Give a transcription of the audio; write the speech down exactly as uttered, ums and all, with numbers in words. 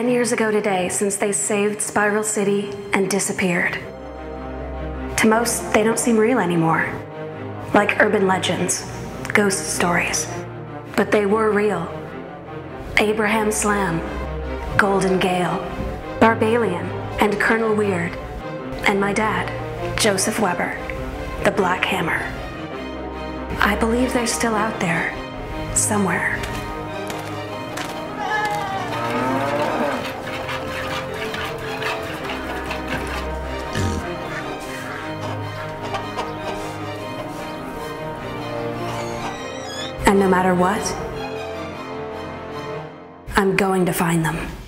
ten years ago today since they saved Spiral City and disappeared. To most, they don't seem real anymore. Like urban legends, ghost stories. But they were real. Abraham Slam, Golden Gale, Barbalian, and Colonel Weird. And my dad, Joseph Weber, the Black Hammer. I believe they're still out there, somewhere. And no matter what, I'm going to find them.